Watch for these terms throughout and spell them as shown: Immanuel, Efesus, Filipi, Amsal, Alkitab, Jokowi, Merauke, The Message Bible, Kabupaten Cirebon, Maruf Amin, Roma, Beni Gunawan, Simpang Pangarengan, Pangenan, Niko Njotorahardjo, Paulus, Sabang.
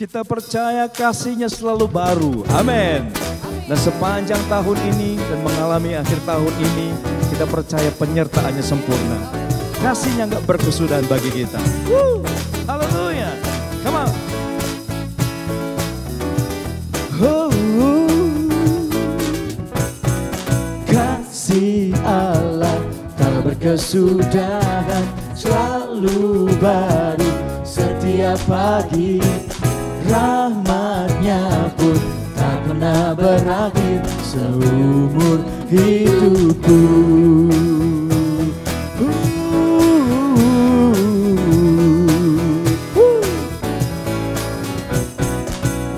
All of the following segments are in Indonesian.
Kita percaya kasihnya selalu baru. Amin. Dan sepanjang tahun ini dan mengalami akhir tahun ini, kita percaya penyertaannya sempurna. Kasihnya nggak berkesudahan bagi kita. Woo. Haleluya. Come on. Kasih Allah tak berkesudahan, selalu baru setiap pagi. Rahmatnya pun tak pernah berakhir seumur hidupku.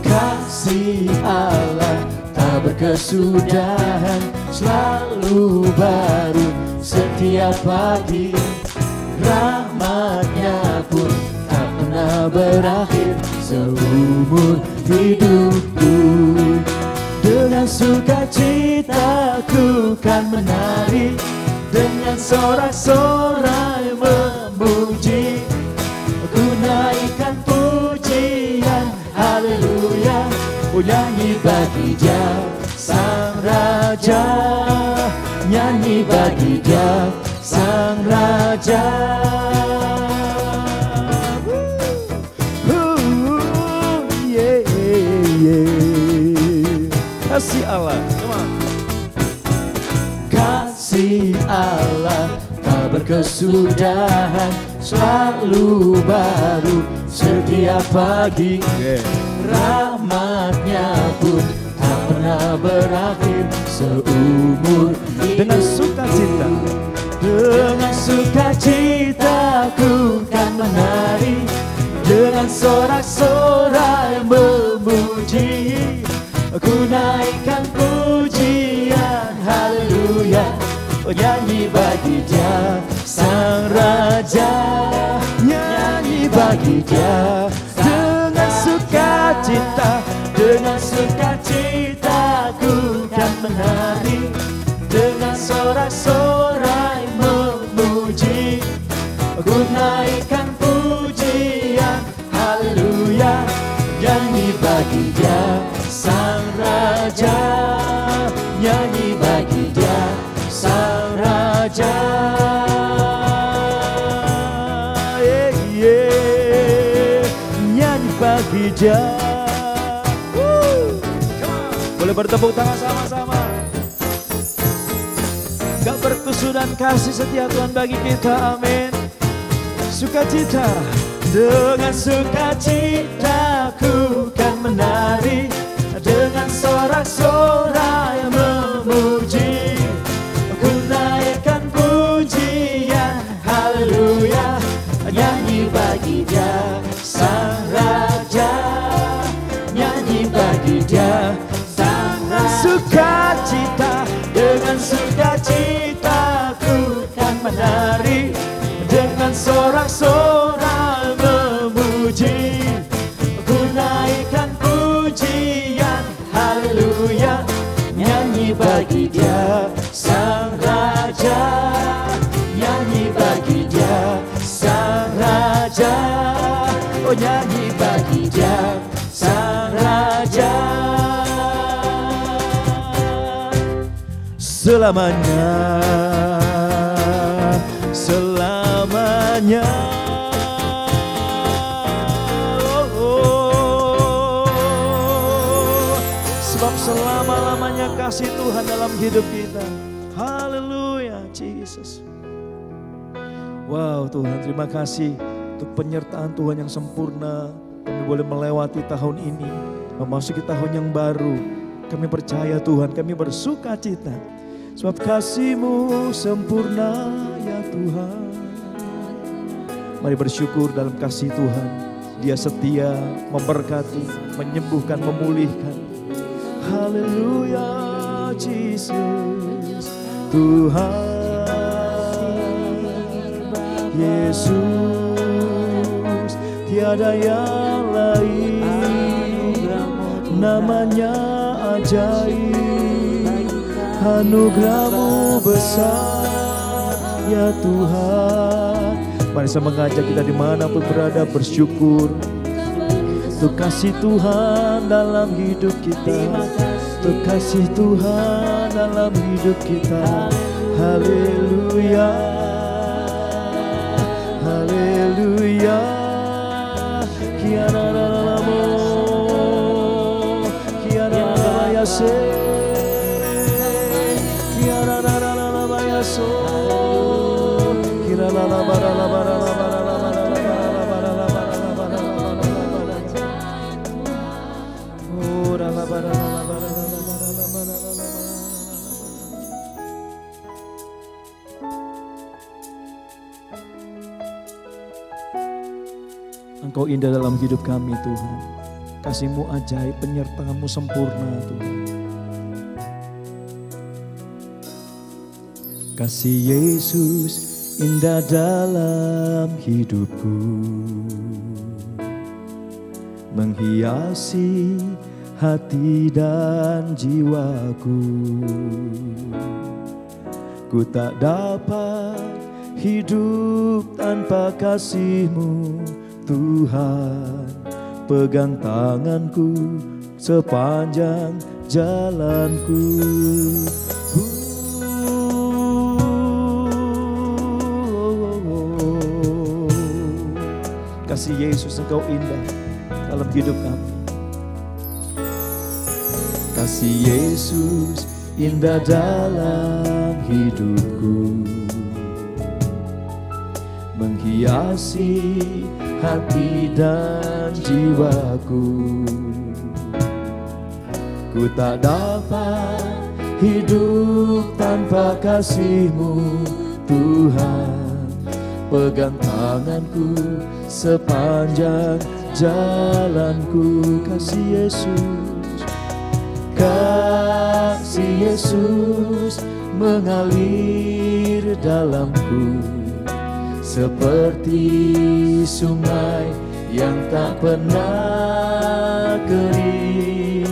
Kasih Allah tak berkesudahan, selalu baru setiap pagi. Rahmatnya pun tak pernah berakhir seumur hidupku. Dengan sukacitaku kan menari, dengan sorak-sorai memuji, ku naikkan pujian haleluya, ku nyanyi bagi Dia Sang Raja, nyanyi bagi Dia Sang Raja. Kasih Allah, kasih Allah tak berkesudahan, selalu baru setiap pagi. Rahmatnya pun tak pernah berakhir seumur hidup. Dengan sukacita, dengan sukacitaku kan menari, dengan sorak-sorai memuji, ku naikkan pujian haleluya, nyanyi bagi Dia Sang Raja, nyanyi bagi Dia dengan sukacita. Dengan sukacita ku kan menari, dengan sorak-sorai memuji, ku naikkan pujian haleluya, nyanyi bagi Dia Sang Raja, nyanyi bagi Dia Sang Raja. Yeah, yeah. Nyanyi bagi Dia. Woo. Boleh bertepuk tangan sama-sama. Gak berkesudahan kasih setia Tuhan bagi kita, amin. Sukacita, dengan sukacita ku kan menari, dengan sorak-sorai memuji, ku naikkan pujian haleluya, nyanyi bagi Dia Sang Raja, nyanyi bagi Dia Sang Raja. Sukacita, dengan sukacita ku kan menari, dengan sorak-sorai memuji, ku naikkan pujian haleluya, nyanyi bagi Dia Sang Raja, nyanyi bagi Dia Sang Raja, oh nyanyi bagi Dia Sang Raja selamanya, selamanya. Selama-lamanya kasih Tuhan dalam hidup kita. Haleluya, Jesus. Wow Tuhan, terima kasih untuk penyertaan Tuhan yang sempurna. Kami boleh melewati tahun ini, memasuki tahun yang baru. Kami percaya Tuhan, kami bersuka cita. Sebab kasih-Mu sempurna ya Tuhan. Mari bersyukur dalam kasih Tuhan. Dia setia, memberkati, menyembuhkan, memulihkan. Haleluya, Yesus, Tuhan, Yesus, tiada yang lain, namanya ajaib, anugerah-Mu besar, ya Tuhan. Mari saya mengajak kita dimanapun berada bersyukur. Untuk kasih Tuhan dalam hidup kita, untuk kasih Tuhan dalam hidup kita. Haleluya, haleluya. Kiara dalamo, kiara dalayase, kiara dalalabayaso, kiara dalabarabarabarabar. Engkau indah dalam hidup kami, Tuhan. Kasih-Mu ajaib, penyertaan-Mu sempurna, Tuhan. Kasih Yesus indah dalam hidupku, menghiasi hati dan jiwaku. Ku tak dapat hidup tanpa kasih-Mu, Tuhan. Pegang tanganku sepanjang jalanku. Kasih Yesus, Engkau indah dalam hidup kami. Kasih Yesus indah dalam hidupku, menghiasi hati dan jiwaku. Ku tak dapat hidup tanpa kasih-Mu, Tuhan. Pegang tanganku sepanjang jalanku. Kasih Yesus, kasih Yesus mengalir dalamku, seperti sungai yang tak pernah kering.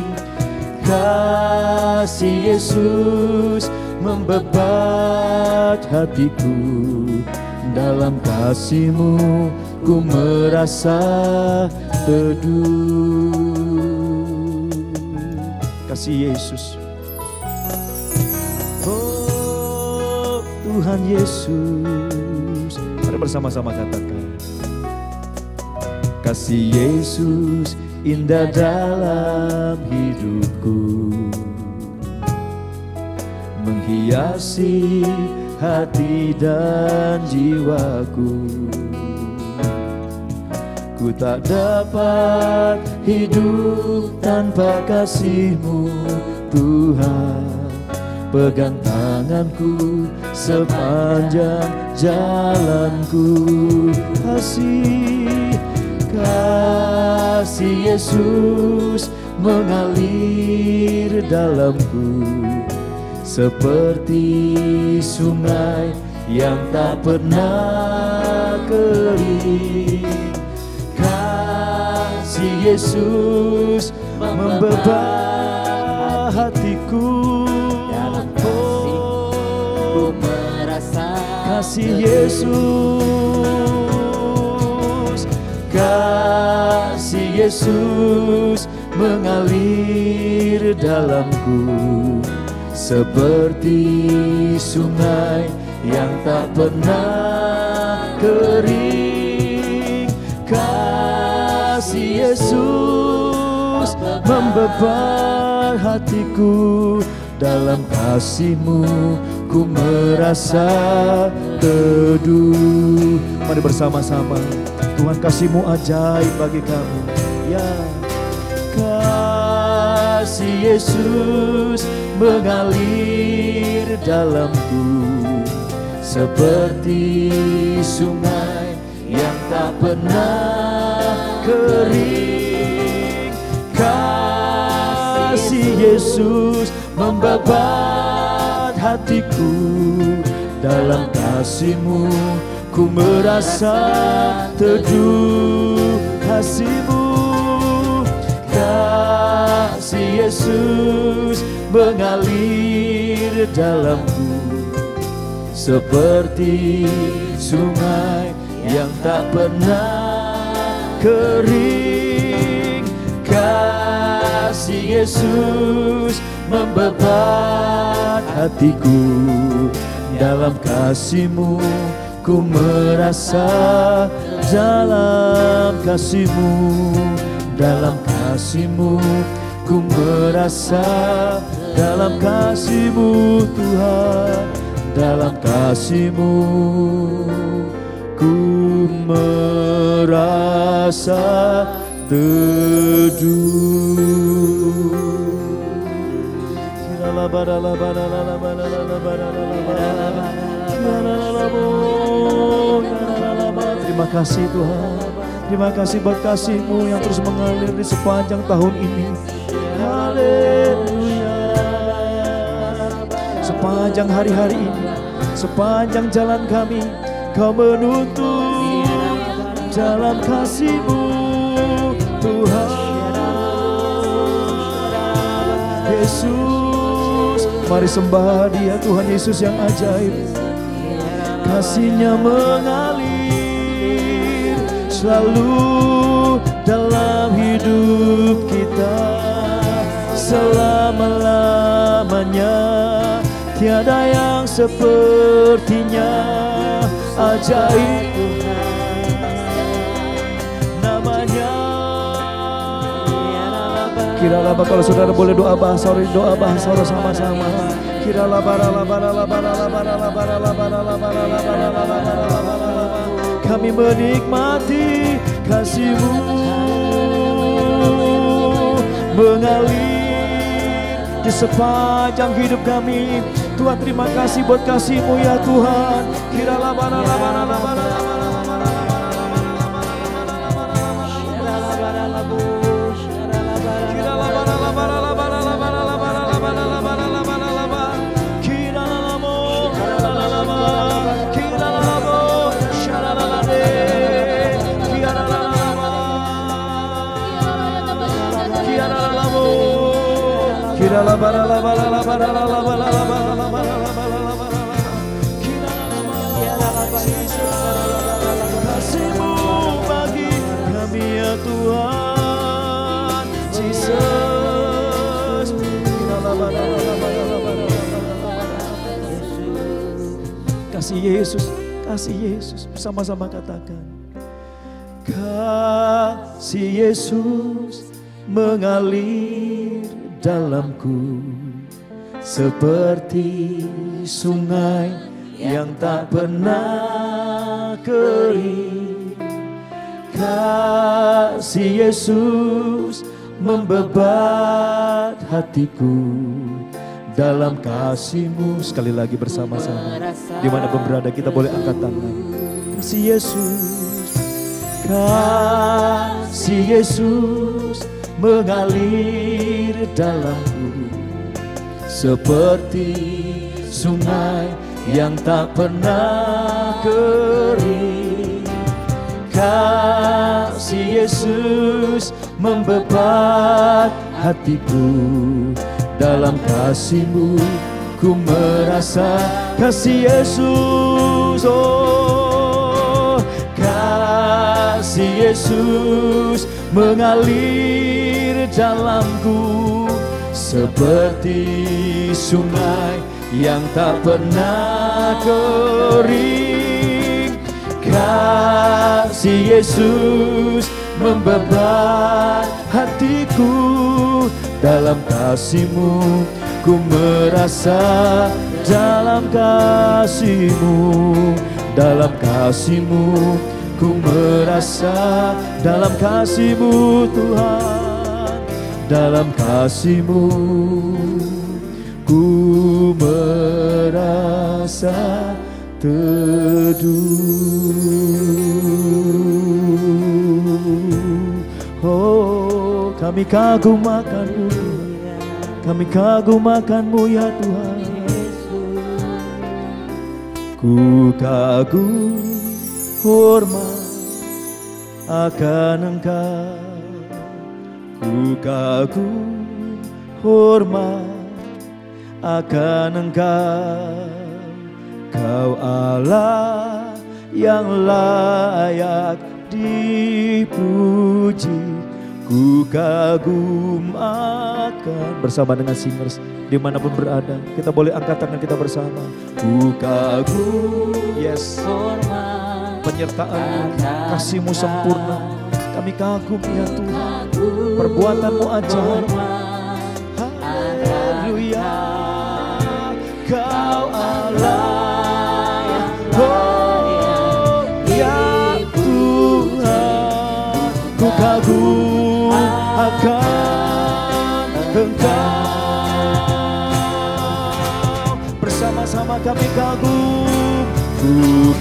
Kasih Yesus membebat hatiku, dalam kasih-Mu ku merasa teduh. Kasih Yesus, oh Tuhan Yesus. Mari bersama-sama katakan, kasih Yesus indah dalam hidupku, menghiasi hati dan jiwaku. Ku tak dapat hidup tanpa kasih-Mu, Tuhan. Pegang tanganku sepanjang jalanku. Kasih Yesus mengalir dalamku, seperti sungai yang tak pernah kering. Kasih Yesus membebat hatiku, dalam kasih-Mu merasa kasih Yesus. Kasih Yesus mengalir dalamku, seperti sungai yang tak pernah kering. Kasih Yesus membebat hatiku, dalam kasih-Mu ku merasa teduh. Mari bersama-sama, Tuhan kasih-Mu ajaib bagi kami, ya. Kasih Yesus mengalir dalamku, seperti sungai yang tak pernah kering. Kasih Yesus membebat hatiku, dalam kasih-Mu ku merasa teduh. Kasih-Mu, kasih Yesus mengalir dalamku, seperti sungai yang tak pernah kering. Yesus membebat hatiku, dalam kasih-Mu ku merasa, dalam kasih-Mu, dalam kasih-Mu ku merasa, dalam kasih-Mu Tuhan, dalam kasih-Mu ku merasa teduh. Terima kasih Tuhan, terima kasih buat kasih-Mu yang terus mengalir di sepanjang tahun ini. Haleluya. Sepanjang hari-hari ini, sepanjang jalan kami, Kau menuntun dalam kasih-Mu Tuhan. Yesus, mari sembah Dia, Tuhan Yesus yang ajaib. Kasih-Nya mengalir selalu dalam hidup kita, selama-lamanya tiada yang sepertinya, ajaib namanya. Kiralah kalau saudara boleh doa bahasa roh sama-sama. Kiralah kami menikmati kasih-Mu mengalir di sepanjang hidup kami. Tuhan, terima kasih buat kasih-Mu ya Tuhan. Kiralah kasih-Mu bagi kami ya Tuhan Yesus. Kasih Yesus, kasih Yesus, sama-sama katakan. Kasih Yesus mengalir dalamku seperti sungai yang tak pernah kering. Kasih Yesus membebat hatiku, dalam kasih-Mu. Sekali lagi bersama-sama, dimanapun berada kita boleh angkat tangan. Kasih Yesus, kasih Yesus mengalir dalamku seperti sungai yang tak pernah kering. Kasih Yesus membebat hatiku, dalam kasih-Mu ku merasa, kasih Yesus, oh kasih Yesus mengalir dalamku seperti sungai yang tak pernah kering. Kasih Yesus membebat hatiku, dalam kasih-Mu ku merasa, dalam kasih-Mu, dalam kasih-Mu ku merasa, dalam kasih-Mu Tuhan, dalam kasih-Mu ku merasa teduh. Oh, kami kagum akan-Mu, kami kagum akan-Mu ya Tuhan. Ku kagum hormat akan Engkau, ku kagum hormat akan Engkau, Kau Allah yang layak dipuji. Ku kagum akan, bersama dengan singers dimanapun berada, kita boleh angkat tangan kita bersama. Ku kagum, yes, penyertaan kasih-Mu sempurna. Kami kagum ya Tuhan, perbuatan-Mu ajaib. Haleluya, Kau Allah. Oh ya Tuhan, ku kagum akan Engkau. Bersama-sama kami kagum. Ku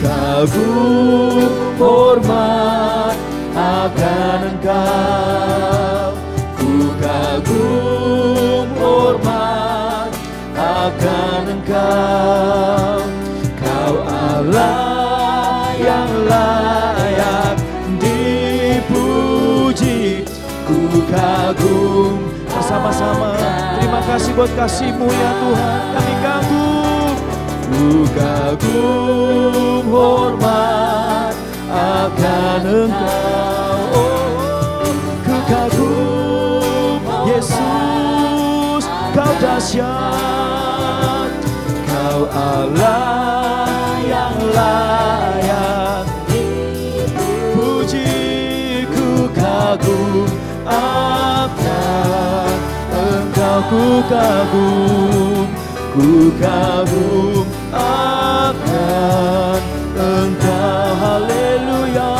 kagum hormat akan Engkau. Ku kagum hormat akan Engkau. Kau Allah yang layak dipuji. Ku kagum, bersama-sama terima kasih buat kasih-Mu ya Tuhan. Kami kagum. Ku kagum hormat akan Engkau. Oh, ku kagum Yesus, Kau dahsyat. Kau Allah yang layak dipuji. Ku kagum akan Engkau. Ku kagum akan Engkau. Haleluya,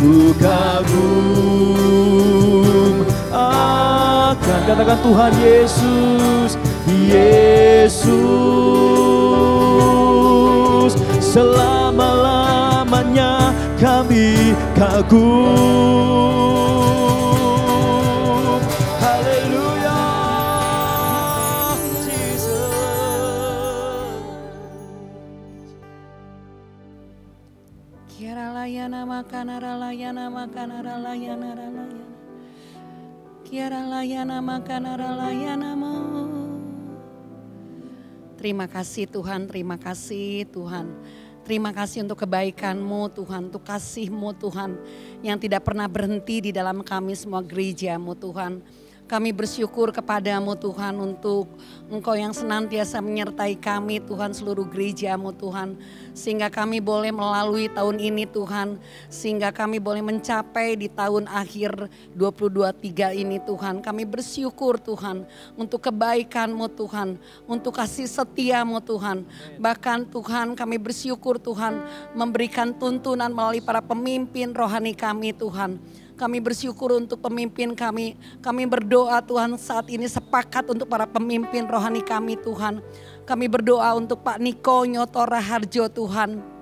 ku kagum akan. Katakan Tuhan Yesus, Yesus, selama-lamanya kami kagum. Terima kasih Tuhan, terima kasih Tuhan. Terima kasih untuk kebaikan-Mu Tuhan, untuk kasih-Mu Tuhan yang tidak pernah berhenti di dalam kami semua gereja-Mu Tuhan. Kami bersyukur kepada-Mu Tuhan untuk Engkau yang senantiasa menyertai kami Tuhan, seluruh gereja-Mu Tuhan. Sehingga kami boleh melalui tahun ini Tuhan, sehingga kami boleh mencapai di tahun akhir 2023 ini Tuhan. Kami bersyukur Tuhan untuk kebaikan-Mu Tuhan, untuk kasih setia-Mu Tuhan. Bahkan Tuhan kami bersyukur Tuhan memberikan tuntunan melalui para pemimpin rohani kami Tuhan. Kami bersyukur untuk pemimpin kami. Kami berdoa Tuhan saat ini sepakat untuk para pemimpin rohani kami Tuhan. Kami berdoa untuk Pak Niko Njotorahardjo Tuhan.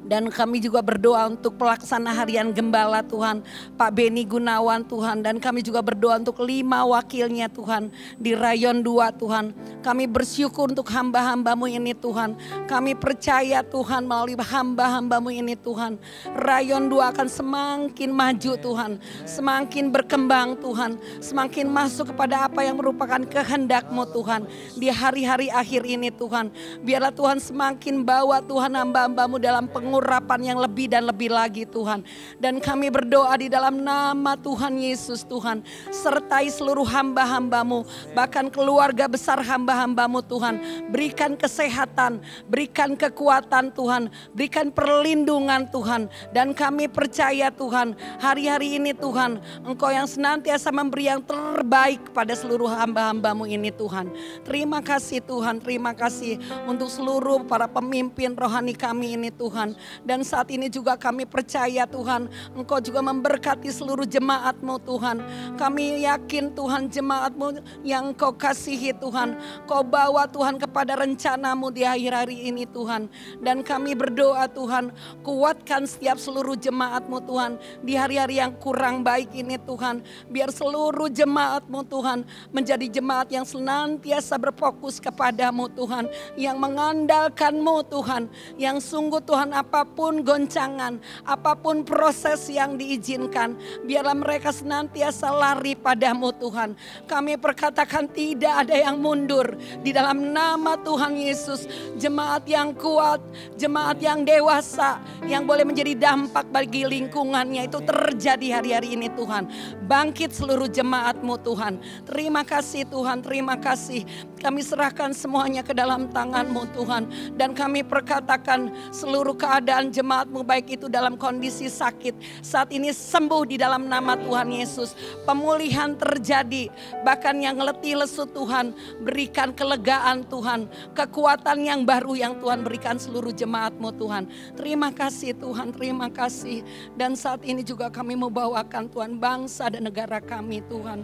Dan kami juga berdoa untuk pelaksana harian gembala Tuhan, Pak Beni Gunawan Tuhan. Dan kami juga berdoa untuk 5 wakilnya Tuhan di rayon 2 Tuhan. Kami bersyukur untuk hamba-hamba-Mu ini Tuhan. Kami percaya Tuhan melalui hamba-hamba-Mu ini Tuhan, rayon 2 akan semakin maju Tuhan, semakin berkembang Tuhan, semakin masuk kepada apa yang merupakan kehendak-Mu Tuhan di hari-hari akhir ini Tuhan. Biarlah Tuhan semakin bawa Tuhan hamba-hamba-Mu dalam pengurapan yang lebih dan lebih lagi Tuhan. Dan kami berdoa di dalam nama Tuhan Yesus Tuhan, sertai seluruh hamba-hamba-Mu, bahkan keluarga besar hamba-hamba-Mu Tuhan. Berikan kesehatan, berikan kekuatan Tuhan, berikan perlindungan Tuhan. Dan kami percaya Tuhan, hari-hari ini Tuhan, Engkau yang senantiasa memberi yang terbaik pada seluruh hamba-hamba-Mu ini Tuhan. Terima kasih Tuhan, terima kasih untuk seluruh para pemimpin rohani kami ini Tuhan. Dan saat ini juga kami percaya Tuhan, Engkau juga memberkati seluruh jemaat-Mu Tuhan. Kami yakin Tuhan, jemaat-Mu yang Engkau kasihi Tuhan, Kau bawa Tuhan kepada rencana-Mu di akhir hari ini Tuhan. Dan kami berdoa Tuhan, kuatkan setiap seluruh jemaat-Mu Tuhan di hari-hari yang kurang baik ini Tuhan. Biar seluruh jemaat-Mu Tuhan menjadi jemaat yang senantiasa berfokus kepada-Mu Tuhan, yang mengandalkan-Mu Tuhan, yang sungguh Tuhan, apa apapun goncangan, apapun proses yang diizinkan, biarlah mereka senantiasa lari padamu Tuhan. Kami perkatakan tidak ada yang mundur di dalam nama Tuhan Yesus. Jemaat yang kuat, jemaat yang dewasa, yang boleh menjadi dampak bagi lingkungannya, itu terjadi hari-hari ini Tuhan. Bangkit seluruh jemaat-Mu Tuhan. Terima kasih Tuhan, terima kasih. Kami serahkan semuanya ke dalam tangan-Mu Tuhan. Dan kami perkatakan seluruh keadaan jemaat-Mu, baik itu dalam kondisi sakit, saat ini sembuh di dalam nama Tuhan Yesus. Pemulihan terjadi, bahkan yang letih lesu Tuhan, berikan kelegaan Tuhan. Kekuatan yang baru yang Tuhan berikan seluruh jemaat-Mu Tuhan. Terima kasih Tuhan, terima kasih. Dan saat ini juga kami mau bawakan Tuhan bangsa dan negara kami Tuhan.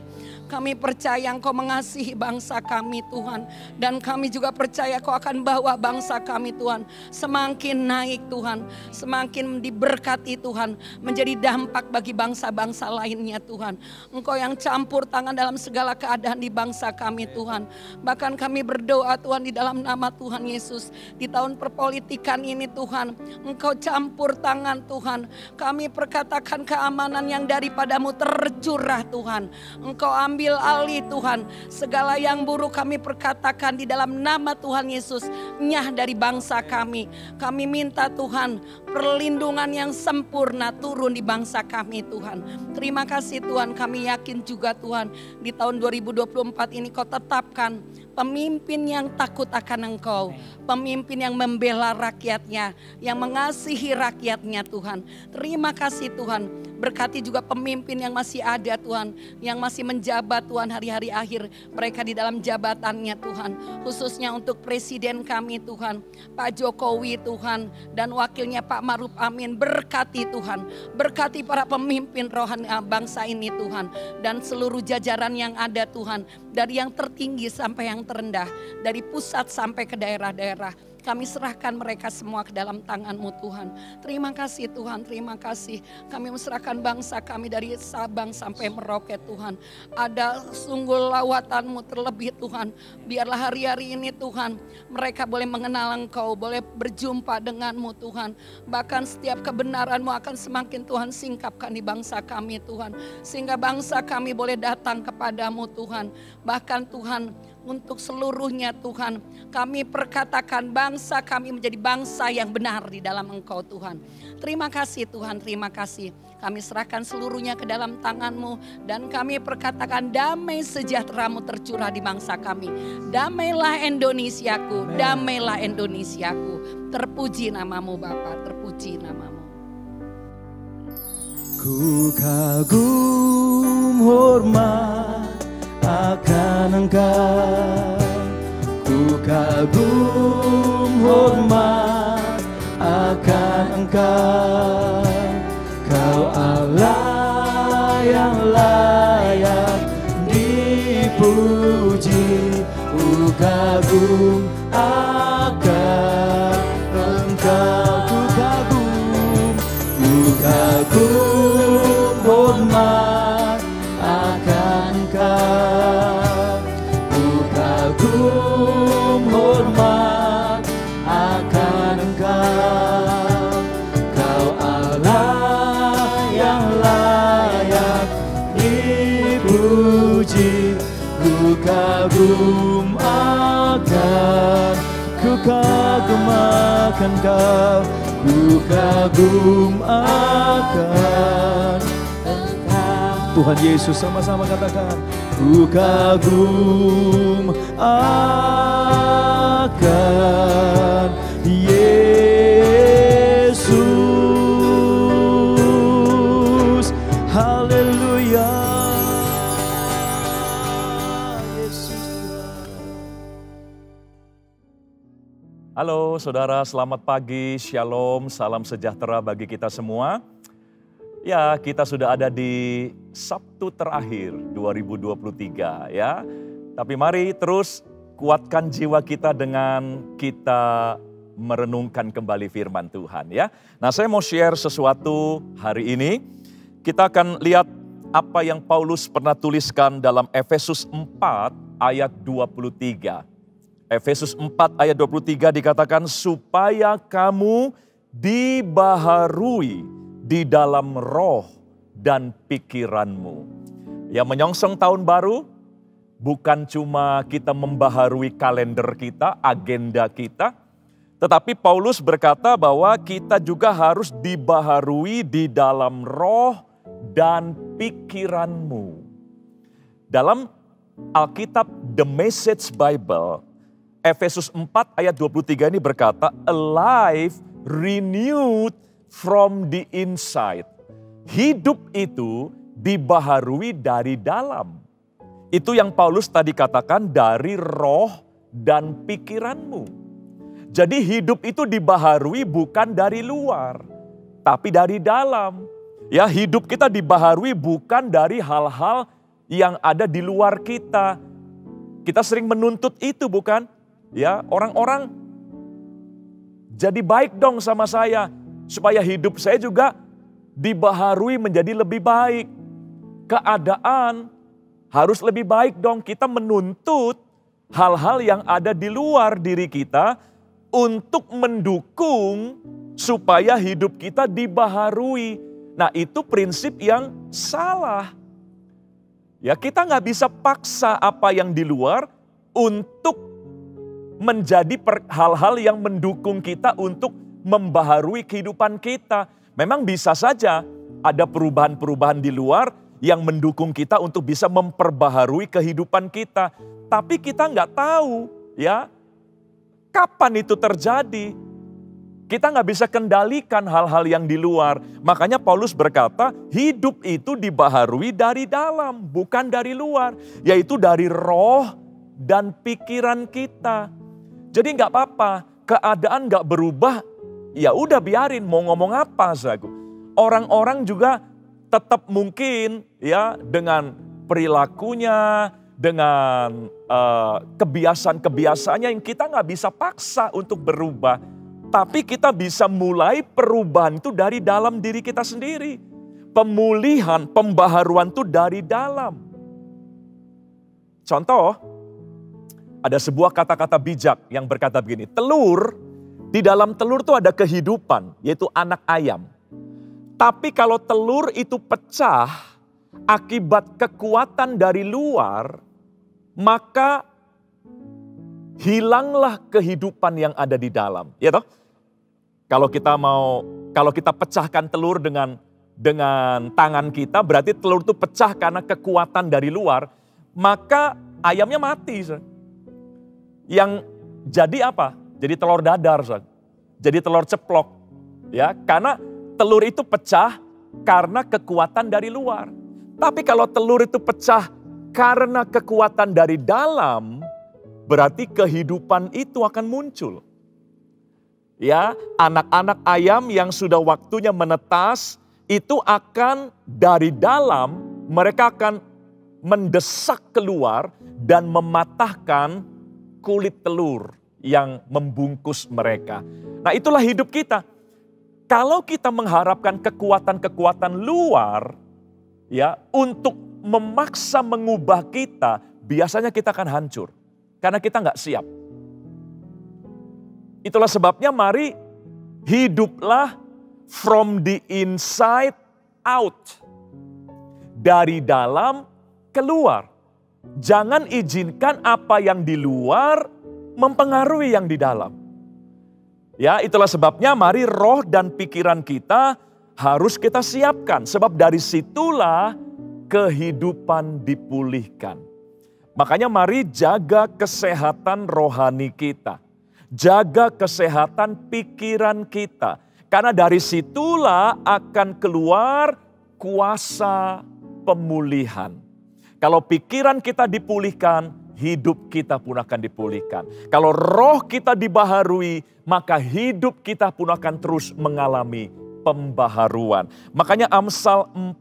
Kami percaya Engkau mengasihi bangsa kami Tuhan. Dan kami juga percaya Kau akan bawa bangsa kami Tuhan semakin naik Tuhan, semakin diberkati Tuhan, menjadi dampak bagi bangsa-bangsa lainnya Tuhan. Engkau yang campur tangan dalam segala keadaan di bangsa kami Tuhan. Bahkan kami berdoa Tuhan di dalam nama Tuhan Yesus, di tahun perpolitikan ini Tuhan, Engkau campur tangan Tuhan. Kami perkatakan keamanan yang daripadamu tercurah Tuhan. Engkau ambil alih Tuhan. Segala yang buruk kami perkatakan di dalam nama Tuhan Yesus, nyah dari bangsa kami. Kami minta Tuhan perlindungan yang sempurna turun di bangsa kami Tuhan. Terima kasih Tuhan, kami yakin juga Tuhan di tahun 2024 ini Kau tetapkan pemimpin yang takut akan Engkau, pemimpin yang membela rakyatnya, yang mengasihi rakyatnya Tuhan. Terima kasih Tuhan, berkati juga pemimpin yang masih ada Tuhan, yang masih menjabat Tuhan hari-hari akhir mereka di dalam jabatannya Tuhan. Khususnya untuk presiden kami Tuhan, Pak Jokowi Tuhan, dan wakilnya Pak Maruf Amin. Berkati Tuhan, berkati para pemimpin rohani bangsa ini Tuhan, dan seluruh jajaran yang ada Tuhan, dari yang tertinggi sampai yang terendah, dari pusat sampai ke daerah-daerah. Kami serahkan mereka semua ke dalam tangan-Mu Tuhan. Terima kasih Tuhan, terima kasih. Kami serahkan bangsa kami dari Sabang sampai Merauke Tuhan. Ada sungguh lawatan-Mu terlebih Tuhan. Biarlah hari-hari ini Tuhan mereka boleh mengenal Engkau, boleh berjumpa dengan-Mu Tuhan. Bahkan setiap kebenaran-Mu akan semakin Tuhan singkapkan di bangsa kami Tuhan. Sehingga bangsa kami boleh datang kepada-Mu Tuhan. Bahkan Tuhan untuk seluruhnya Tuhan, kami perkatakan bangsa kami menjadi bangsa yang benar di dalam Engkau Tuhan. Terima kasih Tuhan, terima kasih. Kami serahkan seluruhnya ke dalam tangan-Mu. Dan kami perkatakan damai sejahtera-Mu tercurah di bangsa kami. Damailah Indonesiaku, damailah Indonesiaku. Terpuji namamu Bapa, terpuji namamu. Ku kagum hormat akan Engkau, ku kagum hormat akan Engkau. Kau Allah yang layak dipuji, ku kagum akan Engkau. Ku kagum hormat akan Engkau. Ku kagum akan Engkau. Tuhan Yesus, sama-sama katakan, ku kagum akan Yesus. Haleluya, Halo saudara, selamat pagi, shalom, salam sejahtera bagi kita semua. Ya, kita sudah ada di Sabtu terakhir 2023 ya. Tapi mari terus kuatkan jiwa kita dengan kita merenungkan kembali firman Tuhan ya. Nah, saya mau share sesuatu hari ini. Kita akan lihat apa yang Paulus pernah tuliskan dalam Efesus 4 ayat 23. Efesus 4 ayat 23 dikatakan, supaya kamu dibaharui di dalam roh dan pikiranmu. Yang menyongsong tahun baru, bukan cuma kita membaharui kalender kita, agenda kita, tetapi Paulus berkata bahwa kita juga harus dibaharui di dalam roh dan pikiranmu. Dalam Alkitab The Message Bible, Efesus 4 ayat 23 ini berkata, alive, renewed from the inside. Hidup itu dibaharui dari dalam. Itu yang Paulus tadi katakan, dari roh dan pikiranmu. Jadi hidup itu dibaharui bukan dari luar, tapi dari dalam. Ya, hidup kita dibaharui bukan dari hal-hal yang ada di luar kita. Kita sering menuntut itu, bukan? Ya, orang-orang jadi baik dong sama saya supaya hidup saya juga dibaharui menjadi lebih baik. Keadaan harus lebih baik dong. Kita menuntut hal-hal yang ada di luar diri kita untuk mendukung supaya hidup kita dibaharui. Nah, itu prinsip yang salah. Ya, kita nggak bisa paksa apa yang di luar untuk menjadi hal-hal yang mendukung kita untuk membaharui kehidupan kita. Memang bisa saja ada perubahan-perubahan di luar yang mendukung kita untuk bisa memperbaharui kehidupan kita. Tapi kita nggak tahu ya kapan itu terjadi. Kita nggak bisa kendalikan hal-hal yang di luar. Makanya Paulus berkata hidup itu dibaharui dari dalam bukan dari luar. Yaitu dari roh dan pikiran kita. Jadi nggak apa-apa, keadaan nggak berubah, ya udah biarin, mau ngomong apa saudaraku. Orang-orang juga tetap mungkin ya dengan perilakunya, dengan kebiasaan-kebiasaannya yang kita nggak bisa paksa untuk berubah. Tapi kita bisa mulai perubahan itu dari dalam diri kita sendiri. Pemulihan, pembaharuan itu dari dalam. Contoh, ada sebuah kata-kata bijak yang berkata begini, telur, di dalam telur itu ada kehidupan, yaitu anak ayam. Tapi kalau telur itu pecah akibat kekuatan dari luar, maka hilanglah kehidupan yang ada di dalam. Ya toh? Kalau kita pecahkan telur dengan tangan kita, berarti telur itu pecah karena kekuatan dari luar, maka ayamnya mati. Yang jadi apa? Jadi telur dadar, Ustaz. Jadi telur ceplok. Ya, karena telur itu pecah karena kekuatan dari luar. Tapi kalau telur itu pecah karena kekuatan dari dalam, berarti kehidupan itu akan muncul. Ya, anak-anak ayam yang sudah waktunya menetas itu akan dari dalam, mereka akan mendesak keluar dan mematahkan kulit telur yang membungkus mereka. Nah, itulah hidup kita. Kalau kita mengharapkan kekuatan-kekuatan luar ya untuk memaksa mengubah kita, biasanya kita akan hancur karena kita nggak siap. Itulah sebabnya mari hiduplah from the inside out. Dari dalam keluar. Jangan izinkan apa yang di luar mempengaruhi yang di dalam. Ya, itulah sebabnya mari roh dan pikiran kita harus kita siapkan. Sebab dari situlah kehidupan dipulihkan. Makanya mari jaga kesehatan rohani kita. Jaga kesehatan pikiran kita. Karena dari situlah akan keluar kuasa pemulihan. Kalau pikiran kita dipulihkan, hidup kita pun akan dipulihkan. Kalau roh kita dibaharui, maka hidup kita pun akan terus mengalami pembaharuan. Makanya Amsal 4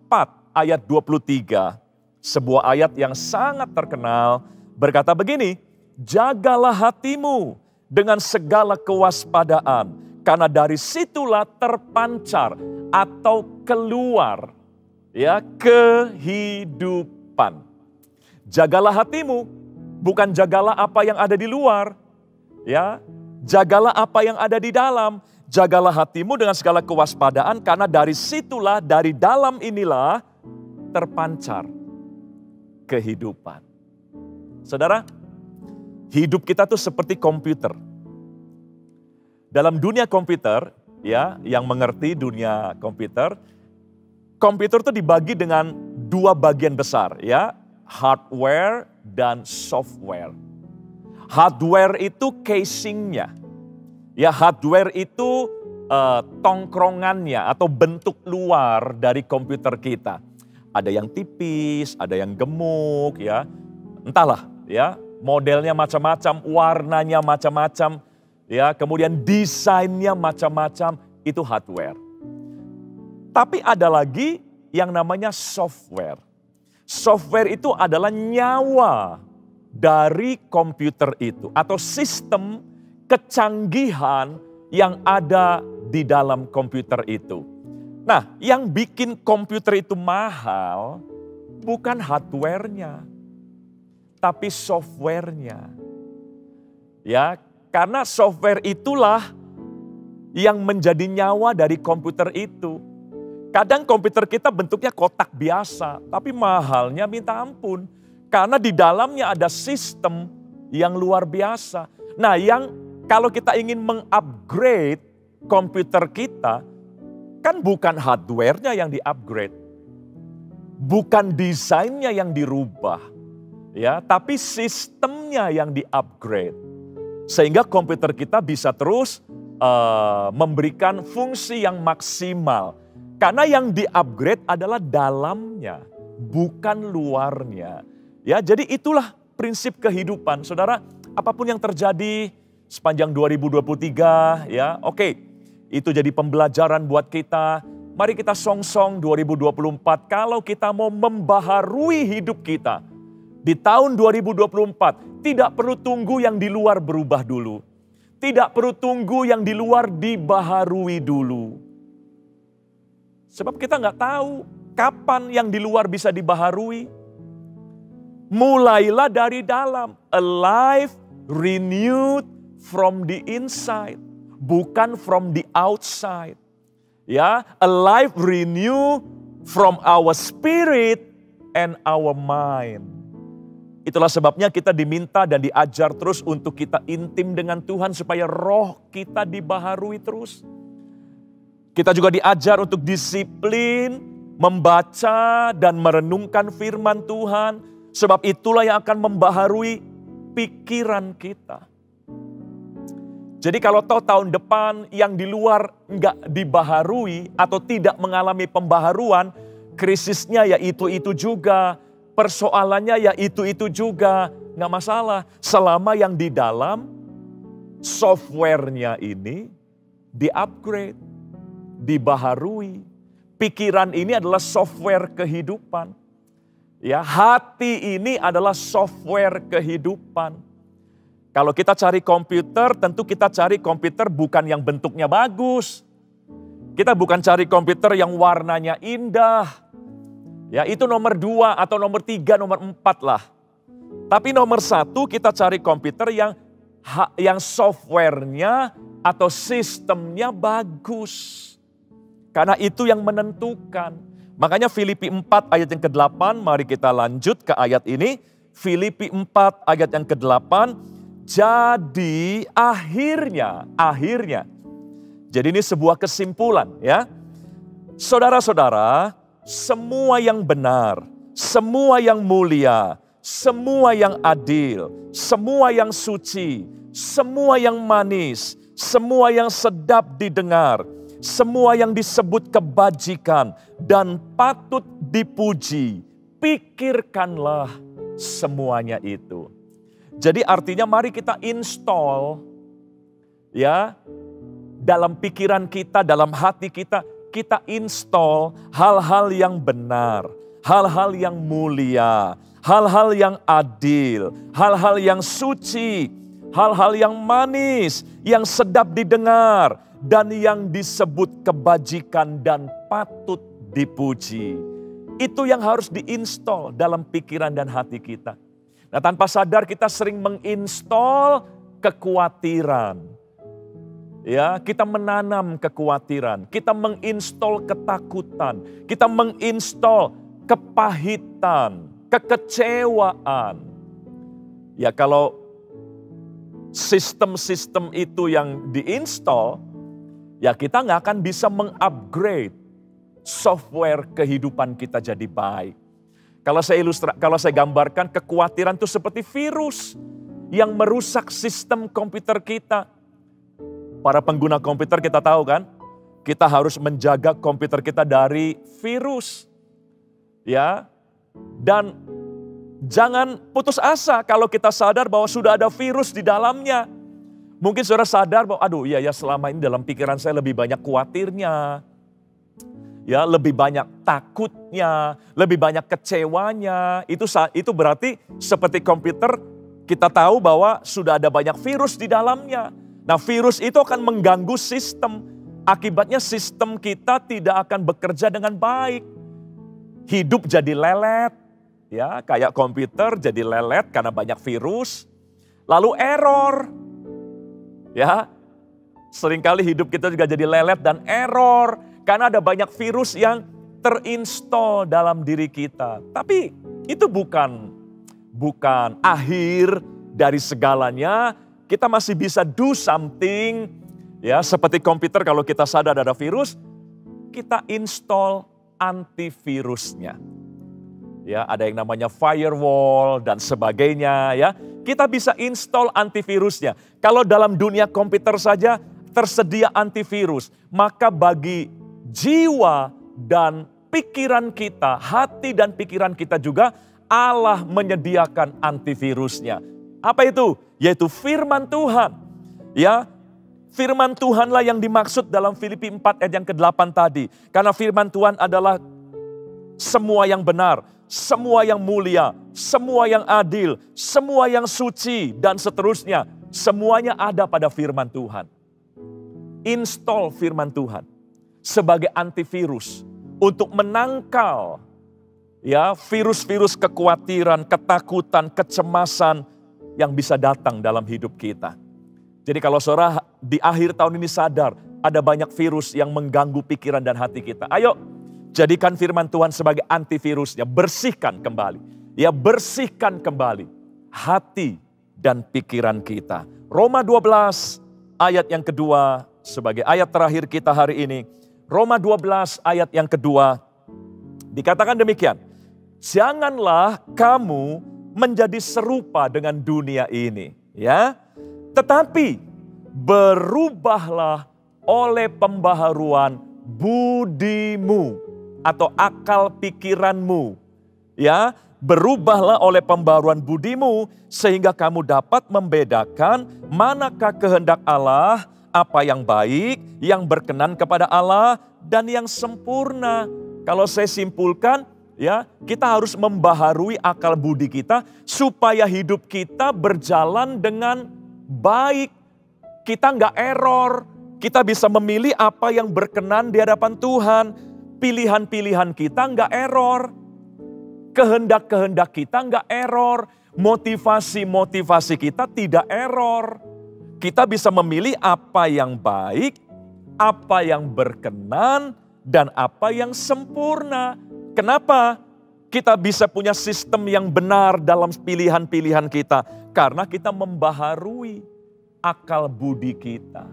ayat 23, sebuah ayat yang sangat terkenal, berkata begini, jagalah hatimu dengan segala kewaspadaan, karena dari situlah terpancar atau keluar ya kehidupan. Jagalah hatimu, bukan jagalah apa yang ada di luar, ya. Jagalah apa yang ada di dalam. jagalah hatimu dengan segala kewaspadaan, karena dari situlah, dari dalam inilah terpancar kehidupan. Saudara, hidup kita tuh seperti komputer. Dalam dunia komputer, ya, yang mengerti dunia komputer, komputer tuh dibagi dengan dua bagian besar, ya, hardware dan software. Hardware itu casingnya, ya, hardware itu tongkrongannya atau bentuk luar dari komputer kita. Ada yang tipis, ada yang gemuk, ya, entahlah, ya, modelnya macam-macam, warnanya macam-macam, ya, kemudian desainnya macam-macam, itu hardware. Tapi ada lagi yang namanya software. Software itu adalah nyawa dari komputer itu atau sistem kecanggihan yang ada di dalam komputer itu. Nah, yang bikin komputer itu mahal bukan hardware-nya, tapi software-nya. Ya, karena software itulah yang menjadi nyawa dari komputer itu. Kadang komputer kita bentuknya kotak biasa, tapi mahalnya minta ampun. Karena di dalamnya ada sistem yang luar biasa. Nah, yang kalau kita ingin mengupgrade komputer kita, kan bukan hardware-nya yang diupgrade, bukan desainnya yang dirubah, ya, tapi sistemnya yang diupgrade, sehingga komputer kita bisa terus memberikan fungsi yang maksimal. Karena yang diupgrade adalah dalamnya, bukan luarnya. Ya, jadi itulah prinsip kehidupan, saudara. Apapun yang terjadi sepanjang 2023, ya, oke, itu jadi pembelajaran buat kita. Mari kita song-song 2024 kalau kita mau membaharui hidup kita. Di tahun 2024 tidak perlu tunggu yang di luar berubah dulu. Tidak perlu tunggu yang di luar dibaharui dulu. Sebab kita nggak tahu kapan yang di luar bisa dibaharui. Mulailah dari dalam, alive, renewed, from the inside, bukan from the outside. Ya, alive, renew from our spirit and our mind. Itulah sebabnya kita diminta dan diajar terus untuk kita intim dengan Tuhan supaya roh kita dibaharui terus. Kita juga diajar untuk disiplin, membaca dan merenungkan firman Tuhan. Sebab itulah yang akan membaharui pikiran kita. Jadi kalau tahu tahun depan yang di luar nggak dibaharui atau tidak mengalami pembaharuan, krisisnya ya itu juga, persoalannya ya itu juga, nggak masalah. Selama yang di dalam softwarenya ini diupgrade, dibaharui. Pikiran ini adalah software kehidupan. Ya, hati ini adalah software kehidupan. Kalau kita cari komputer, tentu kita cari komputer bukan yang bentuknya bagus. Kita bukan cari komputer yang warnanya indah. Ya, itu nomor 2 atau nomor 3, nomor 4 lah. Tapi nomor 1 kita cari komputer yang softwarenya atau sistemnya bagus. Karena itu yang menentukan. Makanya Filipi 4 ayat yang ke-8, mari kita lanjut ke ayat ini. Filipi 4 ayat yang ke-8. Jadi akhirnya. Jadi ini sebuah kesimpulan, ya. Saudara-saudara, semua yang benar, semua yang mulia, semua yang adil, semua yang suci, semua yang manis, semua yang sedap didengar, semua yang disebut kebajikan dan patut dipuji, pikirkanlah semuanya itu. Jadi artinya mari kita install, ya, dalam pikiran kita, dalam hati kita install hal-hal yang benar, hal-hal yang mulia, hal-hal yang adil, hal-hal yang suci, hal-hal yang manis, yang sedap didengar, dan yang disebut kebajikan dan patut dipuji. Itu yang harus diinstall dalam pikiran dan hati kita. Nah, tanpa sadar kita sering menginstall kekhawatiran, Ya, kita menanam kekhawatiran, kita menginstall ketakutan, kita menginstall kepahitan, kekecewaan. Ya, kalau sistem-sistem itu yang diinstall, ya kita nggak akan bisa mengupgrade software kehidupan kita jadi baik. Kalau saya gambarkan, kekhawatiran itu seperti virus yang merusak sistem komputer kita. Para pengguna komputer kita tahu kan, kita harus menjaga komputer kita dari virus. Ya. Dan jangan putus asa kalau kita sadar bahwa sudah ada virus di dalamnya. Mungkin saudara sadar bahwa aduh ya selama ini dalam pikiran saya lebih banyak khawatirnya. Ya, lebih banyak takutnya, lebih banyak kecewanya. Itu berarti seperti komputer kita tahu bahwa sudah ada banyak virus di dalamnya. Nah, virus itu akan mengganggu sistem. Akibatnya sistem kita tidak akan bekerja dengan baik. Hidup jadi lelet. Ya, kayak komputer jadi lelet karena banyak virus. Lalu error. Ya. Seringkali hidup kita juga jadi lelet dan error karena ada banyak virus yang terinstall dalam diri kita. Tapi itu bukan akhir dari segalanya. Kita masih bisa do something, ya seperti komputer kalau kita sadar ada virus, kita install antivirusnya. Ya, ada yang namanya firewall dan sebagainya ya. Kita bisa install antivirusnya. Kalau dalam dunia komputer saja tersedia antivirus, maka bagi jiwa dan pikiran kita, hati dan pikiran kita juga Allah menyediakan antivirusnya. Apa itu? Yaitu firman Tuhan. Ya, firman Tuhanlah yang dimaksud dalam Filipi 4 ayat yang ke-8 tadi. Karena firman Tuhan adalah semua yang benar, semua yang mulia, semua yang adil, semua yang suci, dan seterusnya. Semuanya ada pada firman Tuhan. Install firman Tuhan sebagai antivirus untuk menangkal ya virus-virus kekhawatiran, ketakutan, kecemasan, yang bisa datang dalam hidup kita. Jadi kalau saudara di akhir tahun ini sadar, ada banyak virus yang mengganggu pikiran dan hati kita. Ayo, jadikan firman Tuhan sebagai antivirusnya. Bersihkan kembali. Ya, bersihkan kembali hati dan pikiran kita. Roma 12 ayat yang kedua, sebagai ayat terakhir kita hari ini. Roma 12 ayat yang kedua, dikatakan demikian. Janganlah kamu menjadi serupa dengan dunia ini, ya. Tetapi berubahlah oleh pembaharuan budimu atau akal pikiranmu, ya. Berubahlah oleh pembaharuan budimu sehingga kamu dapat membedakan manakah kehendak Allah, apa yang baik, yang berkenan kepada Allah dan yang sempurna. Kalau saya simpulkan, ya, kita harus membaharui akal budi kita supaya hidup kita berjalan dengan baik. Kita nggak error, kita bisa memilih apa yang berkenan di hadapan Tuhan. Pilihan-pilihan kita nggak error, kehendak-kehendak kita nggak error, motivasi-motivasi kita tidak error. Kita bisa memilih apa yang baik, apa yang berkenan, dan apa yang sempurna. Kenapa kita bisa punya sistem yang benar dalam pilihan-pilihan kita? Karena kita membaharui akal budi kita.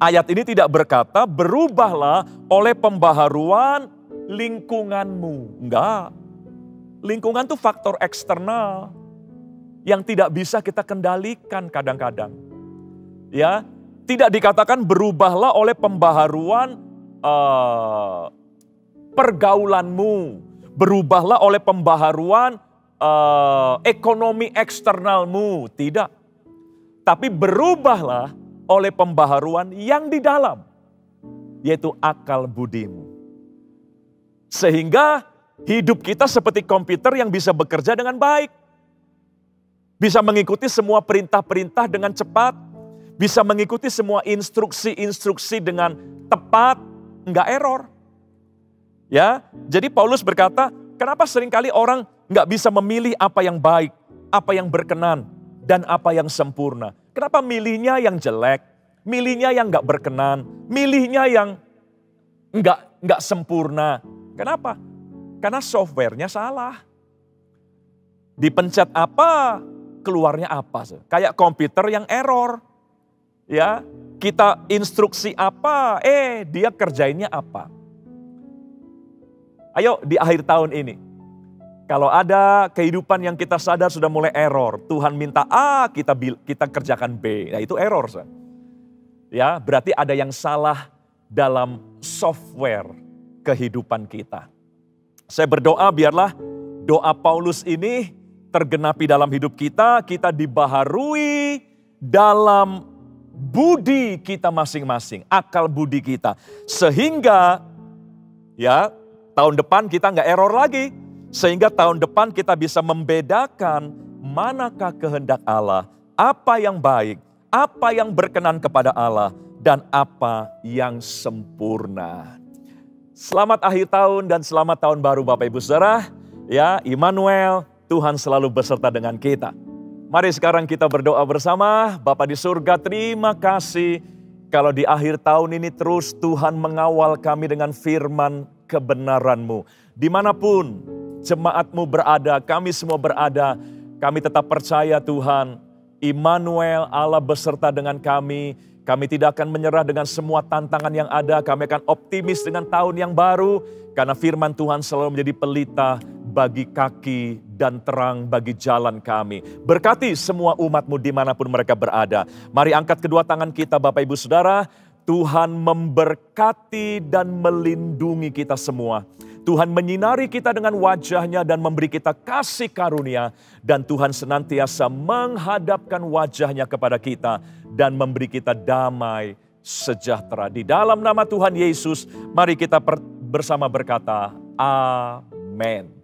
Ayat ini tidak berkata, berubahlah oleh pembaharuan lingkunganmu. Enggak. Lingkungan itu faktor eksternal yang tidak bisa kita kendalikan kadang-kadang. Ya, tidak dikatakan berubahlah oleh pembaharuan pergaulanmu, berubahlah oleh pembaharuan ekonomi eksternalmu, tidak. Tapi berubahlah oleh pembaharuan yang di dalam, yaitu akal budimu. Sehingga hidup kita seperti komputer yang bisa bekerja dengan baik. Bisa mengikuti semua perintah-perintah dengan cepat, bisa mengikuti semua instruksi-instruksi dengan tepat, enggak error. Ya, jadi Paulus berkata, kenapa seringkali orang nggak bisa memilih apa yang baik, apa yang berkenan, dan apa yang sempurna? Kenapa milihnya yang jelek, milihnya yang nggak berkenan, milihnya yang nggak sempurna. Kenapa? Karena softwarenya salah. Dipencet apa, keluarnya apa. Kayak komputer yang error. Ya, kita instruksi apa, dia kerjainnya apa. Ayo di akhir tahun ini, kalau ada kehidupan yang kita sadar sudah mulai error, Tuhan minta A, kita kerjakan B. Nah, itu error. Ya, berarti ada yang salah dalam software kehidupan kita. Saya berdoa biarlah doa Paulus ini tergenapi dalam hidup kita. Kita dibaharui dalam budi kita masing-masing, akal budi kita. Sehingga ya tahun depan kita nggak error lagi. Sehingga tahun depan kita bisa membedakan manakah kehendak Allah, apa yang baik, apa yang berkenan kepada Allah, dan apa yang sempurna. Selamat akhir tahun dan selamat tahun baru Bapak Ibu Saudara. Ya, Immanuel, Tuhan selalu beserta dengan kita. Mari sekarang kita berdoa bersama. Bapa di surga, terima kasih kalau di akhir tahun ini terus Tuhan mengawal kami dengan firman kebenaran-Mu. Dimanapun jemaat-Mu berada, kami semua berada, kami tetap percaya Tuhan, Immanuel, Allah beserta dengan kami. Kami tidak akan menyerah dengan semua tantangan yang ada, kami akan optimis dengan tahun yang baru, karena firman Tuhan selalu menjadi pelita bagi kaki dan terang bagi jalan kami. Berkati semua umat-Mu dimanapun mereka berada. Mari angkat kedua tangan kita Bapak Ibu Saudara, Tuhan memberkati dan melindungi kita semua. Tuhan menyinari kita dengan wajah-Nya dan memberi kita kasih karunia. Dan Tuhan senantiasa menghadapkan wajah-Nya kepada kita dan memberi kita damai sejahtera. Di dalam nama Tuhan Yesus, mari kita bersama berkata, Amin.